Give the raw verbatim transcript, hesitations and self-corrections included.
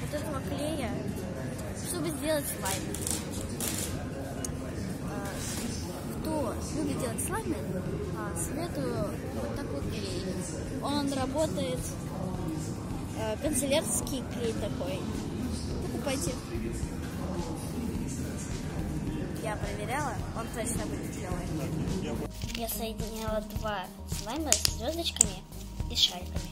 вот этого клея, чтобы сделать слайм. Кто любит делать слаймы, советую вот такой клей. Он работает, канцелярский клей такой. Покупайте. Я проверяла, он точно будет делать. Я соединила два слайма с звездочками и шариками.